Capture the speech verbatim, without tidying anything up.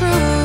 true.